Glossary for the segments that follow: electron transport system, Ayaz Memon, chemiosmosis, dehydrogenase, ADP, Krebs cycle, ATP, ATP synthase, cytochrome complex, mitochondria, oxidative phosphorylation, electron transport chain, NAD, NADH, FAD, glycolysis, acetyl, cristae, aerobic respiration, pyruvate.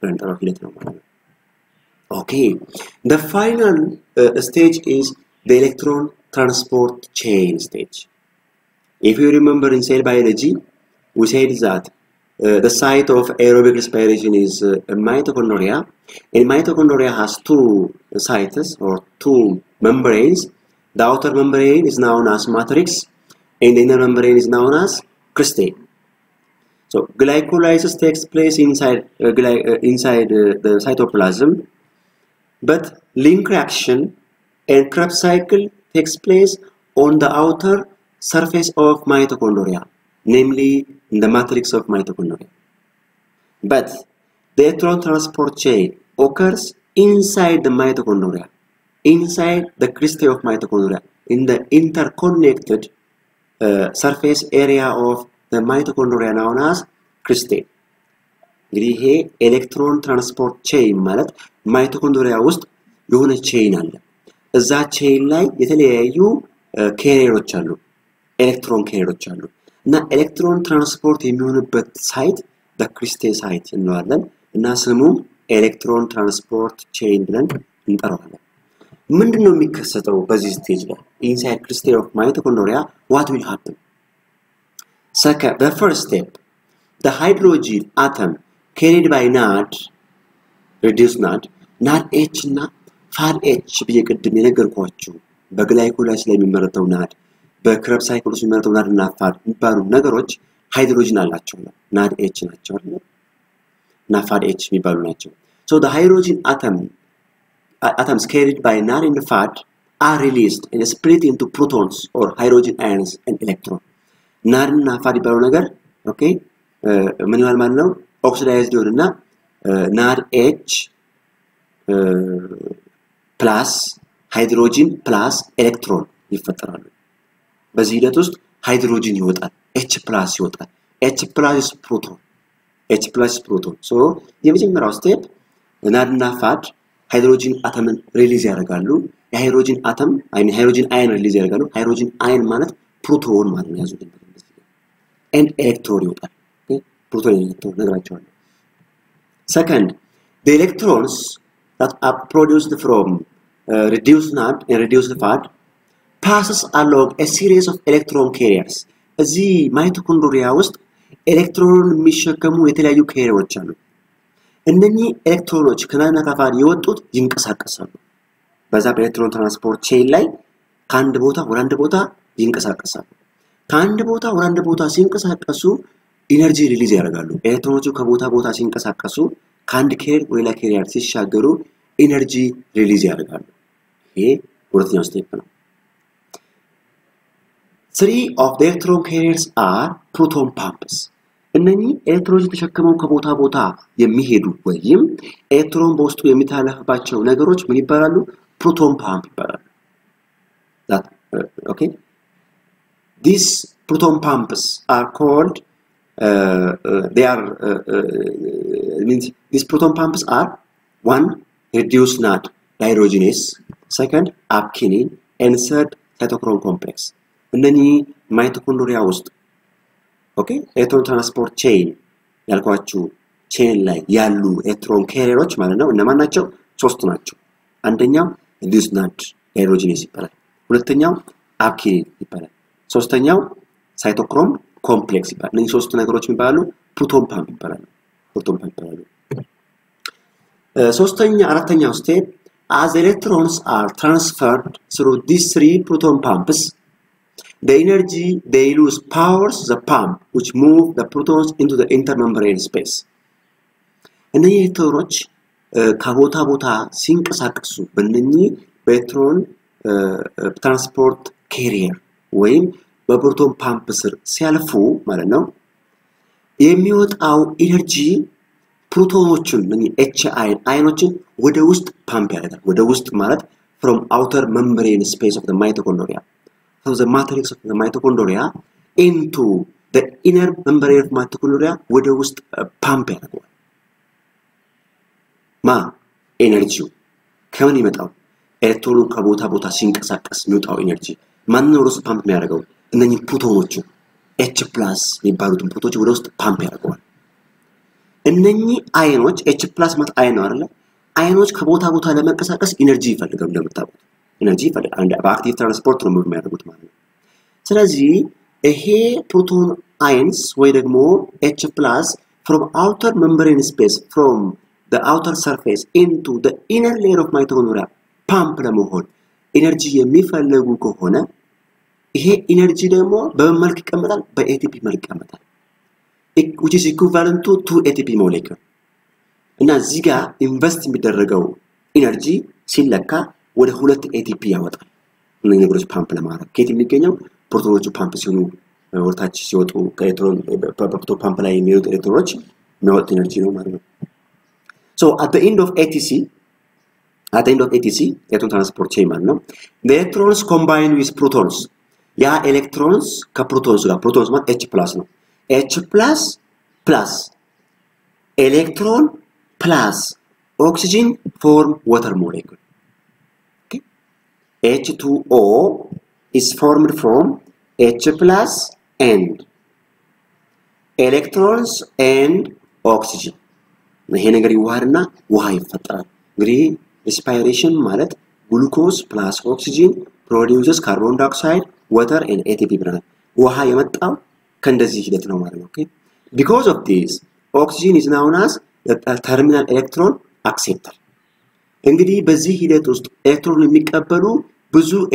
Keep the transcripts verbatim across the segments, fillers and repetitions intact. transport. Okay, the final uh, stage is the electron transport chain stage. If you remember in cell biology, we said that uh, the site of aerobic respiration is uh, mitochondria, and mitochondria has two sites or two membranes. The outer membrane is known as matrix, and the inner membrane is known as cristae. So glycolysis takes place inside uh, gly uh, inside uh, the cytoplasm. But link reaction and Krebs cycle takes place on the outer surface of mitochondria, namely in the matrix of mitochondria. But the electron transport chain occurs inside the mitochondria, inside the cristae of mitochondria, in the interconnected uh, surface area of the mitochondria known as cristae. Grihe electron transport chain mallet mitochondria ust yone chain alle ezza chain lai yeteleyayu carrieroch allu electron carrieroch allu na electron transport yemihonebet site the cristae site inwallen na semu electron transport chain bilen intarawallen mindinno mikessetew bezi stage la inside cristae of mitochondria what will happen. Second, the first step, the hydrogen atom carried by N A D, reduced N A D, N A D H na F A D H be a good vinegar coachu, Baglycolas lemimerato N A D, Bakrab cycles merato N A D na F A D, Baru Nagaroch, hydrogenal natural, N A D H natural, N A F A D H be baru natural. So the hydrogen atom, atoms carried by N A D and F A D are released and split into protons or hydrogen ions and electron. N A D na F A D baru nagar, okay, manual manno. Oxidized urina, uh, N A D H uh, plus hydrogen plus electron. If that hydrogen yota, H plus yota, H plus proton, H plus proton. So the step, N A D N A F A D hydrogen atom release yaragalu, hydrogen atom, I mean hydrogen ion release yaragalu, hydrogen ion manat proton manat and electron yota. Second, the electrons that are produced from uh, reduced N A D and reduced F A D passes along a series of electron carriers. The mitochondria is electron mishakamu etelayu carriers. And then the electrons kanana kafari yotut yinkasakasalu. Bazap electron transport chain line kandabota orandabota yinkasakasalu. Kandabota orandabota yinkasakasu. Energy release yaragalu. Electrons kabota bota sinkasakasu, kand carrier wela carrier sishagaru, energy release yaragalu. Okay, fourth step. Three of the electron carriers are proton pumps. And then electrons teshakkamu kabota bota yemihedu weyim electron bostu yemitalafbachew nagaroch min ibaralu proton pump ibaralu. That uh, okay. These proton pumps are called Uh, uh, they are uh, uh, means these proton pumps are one reduced N A D dihydrogenase, second apkinin, and third cytochrome complex. And then mitochondria host. Okay, electron transport chain. Yalkoachu chain like yalu electron carrier roch malano namanacho sostanacho. And then reduced N A D dihydrogenase ipara. Ulatanyam apkinin ipara. Sostanyam cytochrome complex ipara. Nin sostu nagaroch mibalu proton pump ipara. Proton pump ipara. Uh, sostanya aratanya step, as electrons are transferred through these three proton pumps, the energy they lose powers the pump which move the protons into the intermembrane space. And then electrons kabota bota sinkasakasu benni electron transport carrier way proton pump sir sialfu ማለት ነው የሚወጣው ኢነርጂ ፕሮቶኖችን ኤች አይ አይኖችን ወደ ውስጥ ፓምፕ ያደርጋል ወደ ውስጥ ማለት from outer membrane space of the mitochondria so the matrix of the mitochondria into the inner membrane of mitochondria ወደ ውስጥ ፓምፕ ያደርጋል ማ ኤነርጂው ከምን ይመጣው ኤሌክትሮኑ ከቦታ ቦታ ሲንቀሳቀስ የሚወጣው ኢነርጂ ማን ነው ሮስ ፓምፕ የሚያደርገው And then you put on H plus, you put on the pump. And እነኚህ አዮኖች H+ ማለት አዮን ነው አይደል አዮኖች ከቦታ ቦታ ለመንቀሳቀስ ኢነርጂ ይፈልጋሉ እንደምታውቁት ኢነርጂ ይፈልጋሉ በአክቲቭ ትራንስፖርት ነው የሚያደርጉት ማለት ነው ስለዚህ ይሄ ፕሮቶን አዮንስ ወይ ደግሞ H+ from outer membrane space from the outer surface into the inner layer of mitochondria pump ለመሆን ኢነርጂ የሚፈልጉ ከሆነ ይሄ ኢነርጂ ደግሞ በምን መልክ ይቀመጣል በኤቲፒ መልክ ይቀመጣል which is equivalent to two A T P molecule. And as Ziga invest in the energy, Silaka would hold A T P out. And then you would pump Lamar. Katie Mikeno, Porto to pump Sunu or touch you to Catron to pump a mute electroch, not energy. So at the end of A T C, at the end of A T C, electron transport chain, no? The electrons combine with protons. Yeah, electrons, caprotons, protons, not H plus. No? H plus plus electron plus oxygen form water molecule. Okay. H two O is formed from H plus and electrons and oxygen. Respiration mallet glucose plus oxygen produces carbon dioxide, water and A T P. Okay. Because of this, oxygen is known as the uh, terminal electron acceptor. And the electron will be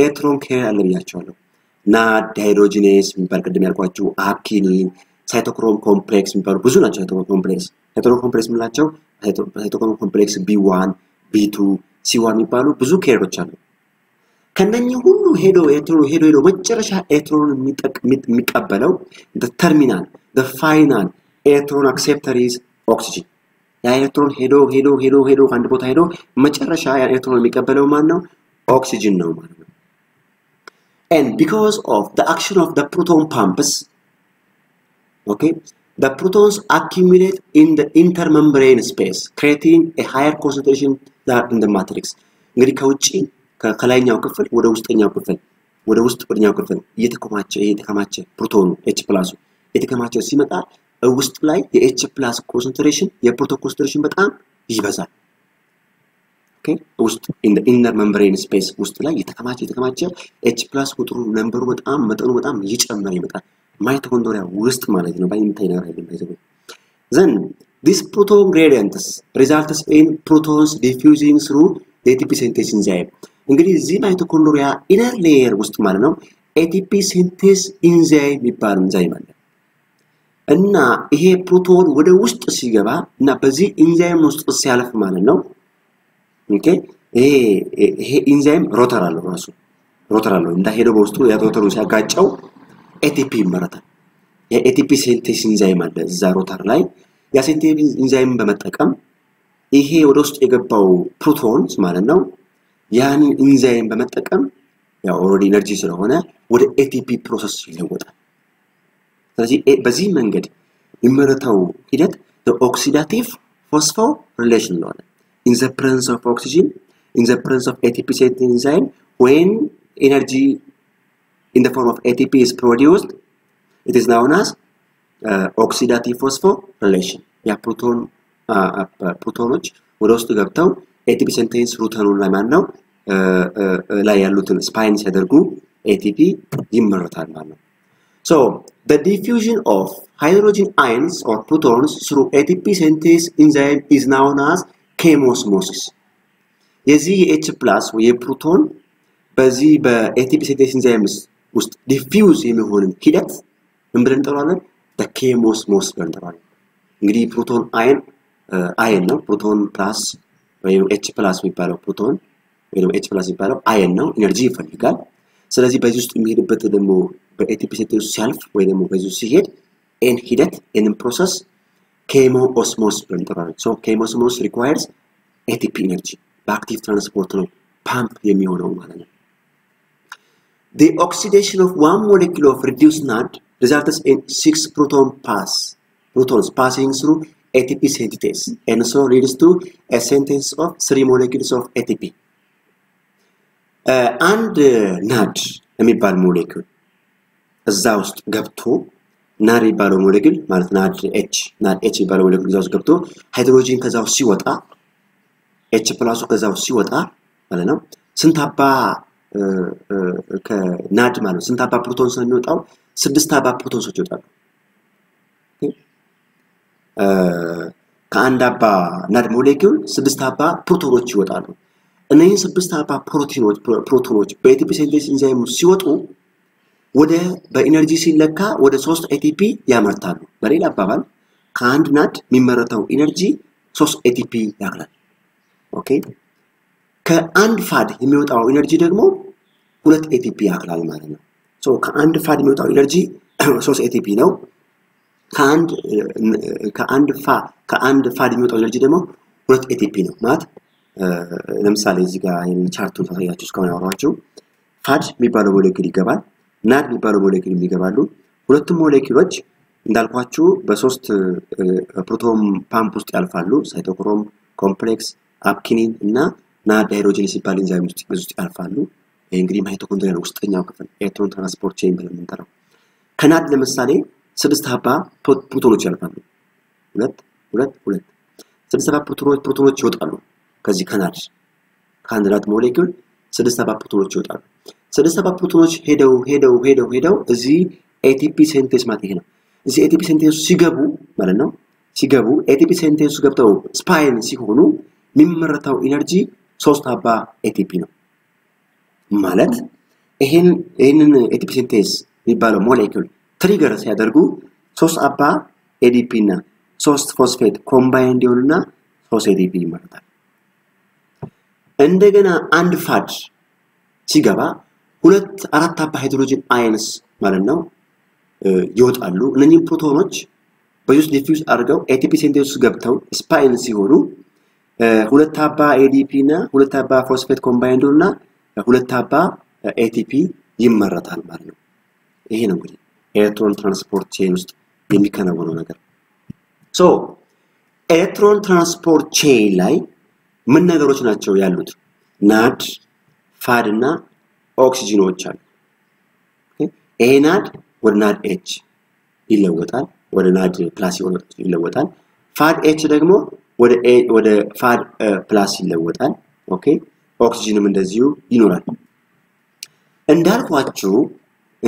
electron carrier. N A D, dehydrogenase, actinin, cytochrome complex, cytochrome complex, cytochrome complex B one, B two, C one, Can you who head of electron head of which electron micabello? The terminal, the final electron acceptor is oxygen. The electron head of head of head of head of and potato, much rasha electron micabello mano, oxygen no mano. And because of the action of the proton pumps, okay, the protons accumulate in the intermembrane space, creating a higher concentration than in the matrix. Kalanya kafel, wada ustenya kafel, wada ustenya kafel. Yete kamache, yete kamache. Proton H plus, yete kamache simata. Ust lai the H plus concentration, the proton concentration batam yibazal. Okay, ust in the inner membrane space ust lai yete kamache, yete kamache. H plus kutru number batam, batanu batam yichammari batam. Mitochondria ust manage no by internal regulation. Then this proton gradients results in protons diffusing through the A T P synthase enzyme. እንግዲህ እዚህ ማይቶኮንድሪያ ኢነር ሌየር ውስጥ ማለት ነው ኤቲፒ ሲንቴዝ ኢንዛይም የሚባል ኢንዛይም አለ እና ይሄ ፕሮቶን ወደ ውስጥ ሲገባ እና በዚህ ኢንዛይም ውስጥ ሲያልፍ ማለት ነው ኦኬ ይሄ ይሄ ኢንዛይም ሮተር አለው ራሱ ሮተር አለው እንደ ሄዶ በውስጡ ያ ሮተሩ ሲያጋጨው ኤቲፒ ይመረታል የኤቲፒ ሲንቴዝ ኢንዛይም አለ እዛ ሮተር ላይ ያ ሲንቴዝ ኢንዛይም በመጠቀም ይሄ ወደ ውስጥ የገባው ፕሮቶንስ ማለት ነው Yani enzyme በመጠቀም ያው already energy ስለሆነ ወደ A T P process ይለወጣል ስለዚህ በዚህ መንገድ የሚመረተው ሂደት the oxidative phosphorylation ነው in the presence of oxygen in the presence of A T P synthase enzyme when energy in the form of A T P is produced it is known as uh, oxidative phosphorylation ያ ፕሮቶን ፕሮቶኖች ወደ ውስጥ ገብተው A T P synthase routine ላይ ማለት ነው ላይ ያሉትን ስፓይን ሲያደርጉ A T P ይመረታል ማለት ነው so the diffusion of hydrogen ions or protons through A T P synthase enzyme is known as chemiosmosis የዚህ H+ ወይ ፕሮቶን በዚህ በA T P synthase enzyme ውስጥ diffuse የሚሆን ሂደት ምን ብለን እንጠራዋለን the chemiosmosis ብለን እንጠራዋለን እንግዲህ ፕሮቶን አየን አየን ነው ፕሮቶን ፕላስ H plus we palo proton, H plus we palo iron now, energy for the gal. So as you used to meet better than more by A T P self, where the move as you see it, and heat it in the process chemiosmosis. So chemiosmosis requires A T P energy, active transport pump the immune. The oxidation of one molecule of reduced N A D results in six proton pass, protons passing through A T P synthase and so leads to a synthesis of three molecules of A T P. Uh, and uh, N A D, a mobile molecule, a zoust gap two, ናድ የሚባለው ሞለኪል ማለት ናድ ኤች ናድ ኤች የሚባለው ሞለኪል እዛው ገብቶ ሃይድሮጂን ከዛው ሲወጣ ኤች ፕላስ ከዛው ሲወጣ ማለት ነው ስንታባ ከናድ ማለት ስንታባ ፕሮቶን ስለሚወጣው ስድስት አባ ፕሮቶኖች ይወጣሉ እ ከአንድ አባ ናድ ሞለኪል ስድስት አባ ፕሮቶኖች ይወጣሉ እነዚህ ስድስት አባ ፕሮቲኖች ፕሮቶኖች በኤቲፒ ሲንቴሲስ ኢንዛይም ሲወጡ ወደ በኢነርጂ ሲለካ ወደ ሶስት ኤቲፒ ያመርታሉ በሌላ አባባል ከአንድ ናድ የሚመረተው ኢነርጂ ሶስት ኤቲፒ ያገኛል ኦኬ ከአንድ ፋድ የሚወጣው ኢነርጂ ደግሞ ሁለት ኤቲፒ ያገኛል ማለት ነው ሶ ከአንድ ፋድ የሚወጣው ኢነርጂ ሶስት ኤቲፒ ነው ከአንድ ከአንድ ፋ ከአንድ ፋድ የሚወጣው ኢነርጂ ደግሞ ሁለት ኤቲፒ ነው ማለት ለምሳሌ እዚህ ጋር ይሄን ቻርቱን ታያችሁ እስካሁን አወራችሁ ፋድ የሚባለው ሞለኪል ይገባል ናድ የሚባለው ሞለኪል የሚገባሉ ሁለቱም ሞለኪሎች እንዳልኳችሁ በሶስት ፕሮቶን ፓምፕ ውስጥ ያልፋሉ ሳይቶክሮም ኮምፕሌክስ አፕኪኒን እና ናድ ሃይድሮጂኒስ የሚባል ኢንዛይም ውስጥ ብዙ ያልፋሉ እንግዲህ ማይቶኮንድሪያ ውስጥኛው ክፍል ኤሌክትሮን ትራንስፖርት ቼን ብለን እንጠራው ከናድ ለምሳሌ ስድስት አባ ፕሮቶኖች ያልፋሉ ሁለት ሁለት ሁለት ስድስት አባ ፕሮቶኖች ፕሮቶኖች ይወጣሉ ከዚህ ከናድ ከአንድ ናድ ሞለኪል ስድስት አባ ፕሮቶኖች ይወጣሉ ስድስት አባ ፕሮቶኖች ሄደው ሄደው ሄደው ሄደው እዚ ኤቲፒ ሲንቴስ ማለት ይሄ ነው እዚ ኤቲፒ ሲንቴስ ሲገቡ ማለት ነው ሲገቡ ኤቲፒ ሲንቴስ ገብተው ስፓይን ሲሆኑ የሚመረተው ኢነርጂ ሶስት አባ ኤቲፒ ነው ማለት ይሄን ይሄንን ኤቲፒ ሲንቴስ የሚባለው ሞለኪል ትሪገር ሲያደርጉ ሶስት አባ ኤዲፒ እና ሶስት ፎስፌት ኮምባይንድ ይሆኑና ሶስት ኤዲፒ ይመረታል እንደገና አንድ ፋድ ሲገባ ሁለት አራት አባ ሃይድሮጂን አየንስ ማለት ነው ይወጣሉ እነኚህ ፕሮቶኖች በዩስ ዲፊውዝ አድርገው ኤቲፒ ሲንቴሲስ ገብተው ስፓይን ሲሆኑ ሁለት አባ ኤዲፒ እና ሁለት አባ ፎስፌት ኮምባይንድ እና ሁለት አባ ኤቲፒ ይመረታል ማለት ነው ይሄ ነው እንግዲህ ኤሌክትሮን ትራንስፖርት ቼን ውስጥ የሚከናወነው ነገር ሶ ኤሌክትሮን ትራንስፖርት ቼን ላይ ምን ነገሮች ናቸው ያሉት ናድ ፋድ እና ኦክሲጅኖች አሉ ኦኬ ኤናድ ወደ ናድ ኤች ይለወጣል ወደ ናድ ፕላስ ይለወጣል ፋድ ኤች ደግሞ ወደ ኤ ወደ ፋድ ፕላስ ይለወጣል ኦኬ ኦክሲጅንም እንደዚሁ ይኖራል እንዳልኳችሁ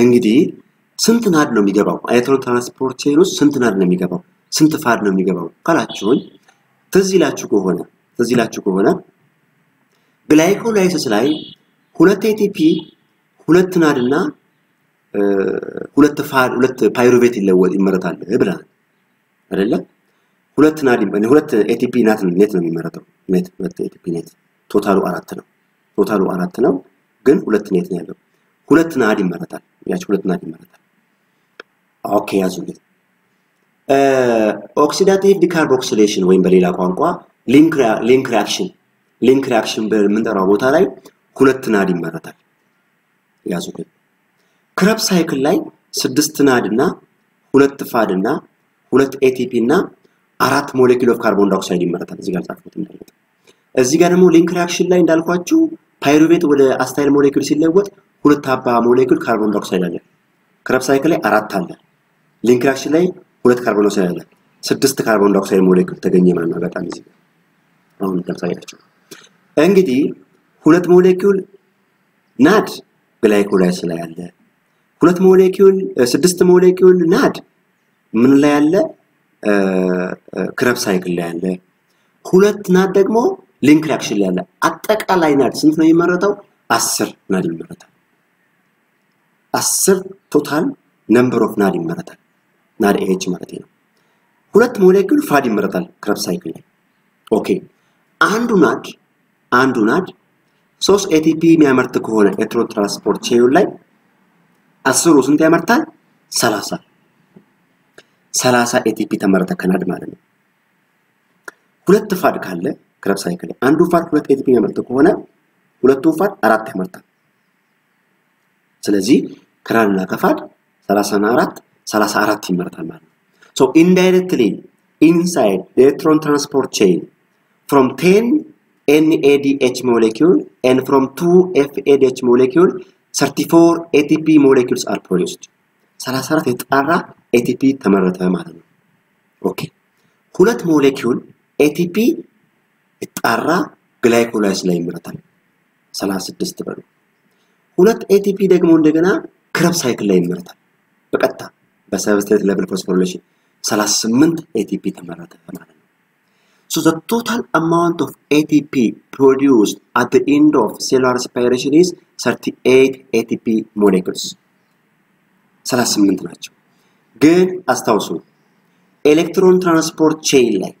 እንግዲህ ስንት ናድ ነው የሚገባው ኤሌክትሮን ትራንስፖርት ቼን ውስጥ ስንት ናድ ነው የሚገባው ስንት ፋድ ነው የሚገባው ካላችሁኝ ተዚላችሁ ከሆነ ተዚላችሁ ከሆነ ግላይኮላይሲስ ላይ ሁለት ኤቲፒ ሁለት ናድ እና ሁለት ፋድ ሁለት ፓይሩቬት ይለወጥ ይመረታል ብላ አይደለ ሁለት ናድ ሁለት ኤቲፒ ናት ኔት ነው የሚመረተው ኔት ሁለት ኤቲፒ ኔት ቶታሉ አራት ነው ቶታሉ አራት ነው ግን ሁለት ኔት ነው ያለው ሁለት ናድ ይመረታል ያች ሁለት ናድ ይመረታል ኦኬ ያዙልኝ እ ኦክሲዳቲቭ ዲካርቦክሲሌሽን ወይም በሌላ ቋንቋ ሊንክ ሊንክ ሪአክሽን ሊንክ ሪአክሽን በመንጠራው ቦታ ላይ ሁለት ናድ ይመረታል ያዙት ክረብ ሳይክል ላይ ስድስት ናድ እና ሁለት ፋድ እና ሁለት ኤቲፒ እና አራት ሞለኪል ኦፍ ካርቦን ዳይኦክሳይድ ይመረታል እዚህ ጋር ጻፍኩት እንደምታውቁት እዚህ ጋር ደግሞ ሊንክ ሪአክሽን ላይ እንዳልኳችሁ ፓይሩቬት ወደ አስታይል ሞለኪል ሲለወጥ ሁለት አባ ሞለኪል ካርቦን ዳይኦክሳይድ አለ ክረብ ሳይክል ላይ አራት አለ ሊንክ ሪአክሽን ላይ ሁለት ካርቦን ዳይኦክሳይድ አለ ስድስት ካርቦን ዳይኦክሳይድ ሞለኪል ተገኘ ማለት ነው በጣም እዚህ ጋር አሁን እንደምታያችሁ እንግዲህ ሁለት ሞለኪል ናድ ግላይኮላይሲስ ላይ አለ ሁለት ሞለኪል ስድስት ሞለኪል ናድ ምን ላይ አለ ክረብ ሳይክል ላይ አለ ሁለት ናድ ደግሞ ሊንክ ሪአክሽን ላይ አለ አጠቃላይ ናድ ስንት ነው የሚመረተው አስር ናድ ይመረታል አስር ቶታል ነምበር ኦፍ ናድ ይመረታል ናድ ኤች ማለት ነው ሁለት ሞለኪል ፋድ ይመረታል ክረብ ሳይክል ላይ ኦኬ አንዱ ናድ አንዱ ናድ ሶስት ኤቲፒ የሚያመርት ከሆነ ኤሌክትሮን ትራንስፖርት ቼን ላይ አስሩ ስንት ያመርታል ሰላሳ ሰላሳ ኤቲፒ ተመረተ ከናድ ማለት ነው ሁለት ፋድ ካለ ክረብ ሳይክል አንዱ ፋድ ሁለት ኤቲፒ የሚያመርት ከሆነ ሁለቱ ፋድ አራት ያመርታል ስለዚህ ከናድና ከፋድ ሰላሳ እና አራት ሰላሳ አራት ይመረታል ማለት ነው ሶ ኢንዳይሬክትሊ ኢንሳይድ ኤሌክትሮን ትራንስፖርት ቼን from ten N A D H molecule and from two F A D H molecule thirty-four A T P molecules are produced. Salasara tetara ኤቲፒ ተመረተ ማለት ነው ኦኬ ሁለት ሞለኪውል ኤቲፒ ይጣራ ግላይኮላይስ ላይ ይመረታል ሰላሳ ስድስት ብር ሁለት ኤቲፒ ደግሞ እንደገና ክረብስ ሳይክል ላይ ይመረታል በቀጥታ በሰብስትሬት ሌቭል ፎስፎሪሌሽን ሰላሳ ስምንት ኤቲፒ ተመረተ ማለት ነው So the total amount of A T P produced at the end of cellular respiration is thirty-eight A T P molecules. thirty-eight nacho. Again, astausu. Electron transport chain like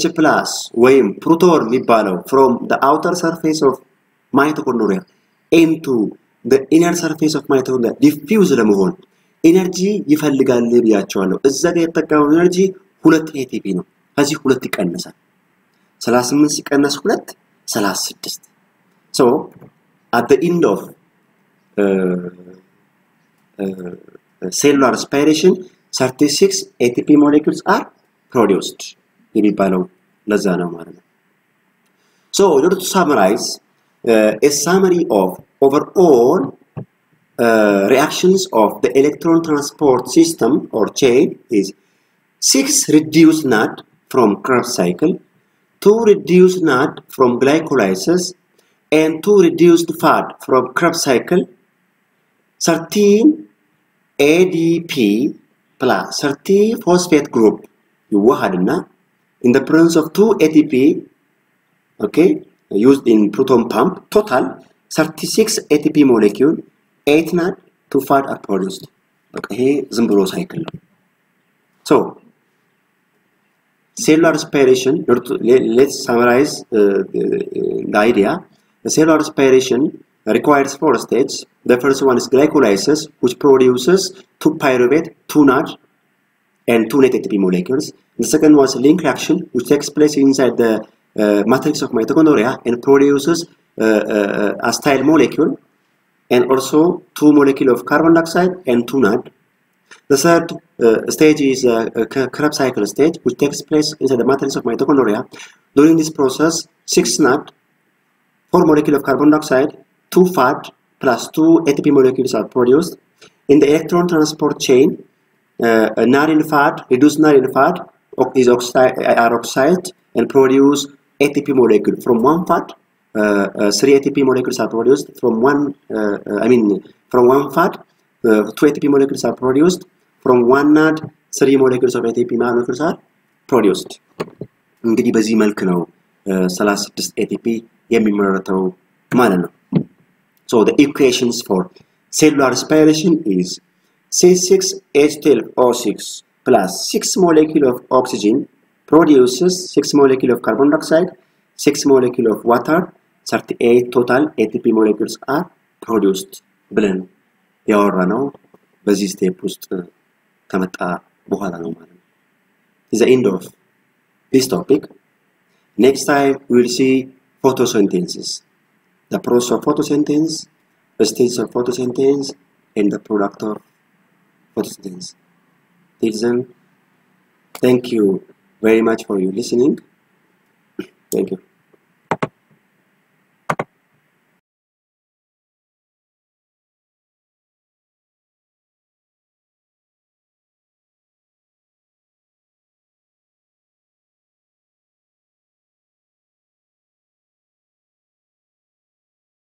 H plus when proton mibalo from the outer surface of mitochondria into the inner surface of mitochondria diffuse the mohon. Energy yifalligal biyachualo. Izza ga yettaqamu energy two A T P no. As you look at the Salas So at the end of uh, uh, cellular respiration, thirty-six A T P molecules are produced. So, in order to summarize, uh, a summary of overall uh, reactions of the electron transport system or chain is six reduced N A D. From Krebs cycle, two reduced N A D from glycolysis, and two reduced F A D from Krebs cycle, thirteen A D P plus thirteen phosphate group in the presence of two A T P, okay, used in proton pump, total thirty-six A T P molecule, eight N A D, two F A D are produced. Okay, Zimbro cycle. So, cellular respiration, let's summarize uh, the, the idea. The cellular respiration requires four stages. The first one is glycolysis, which produces two pyruvate, two N A D, and two net A T P molecules. The second one is link reaction, which takes place inside the uh, matrix of mitochondria and produces uh, uh, acetyl molecule, and also two molecules of carbon dioxide and two N A D. The third uh, stage is uh, a Krebs cycle stage, which takes place inside the matrix of mitochondria. During this process, six N A D, four molecules of carbon dioxide, two F A D, plus two A T P molecules are produced. In the electron transport chain, uh, N A D and F A D, reduced N A D and F A D is oxide, are oxidized and produce A T P molecule. From one F A D, uh, uh, three A T P molecules are produced. From one, uh, uh, I mean, from one F A D. Uh, two A T P molecules are produced. From one N A D, three molecules of A T P molecules are produced. Ngidi bazi malk no thirty-six A T P yemimerataw malano. So the equations for cellular respiration is C six H twelve O six plus six molecule of oxygen produces six molecule of carbon dioxide, six molecule of water, thirty-eight total A T P molecules are produced. Blend. Yaorano, Baziste Pust Kamata Bohalanoman. Is the end of this topic. Next time we'll see photosynthesis. The process of photosynthesis, the stages of photosynthesis, and the product of photosynthesis. Citizen, thank you very much for your listening. Thank you.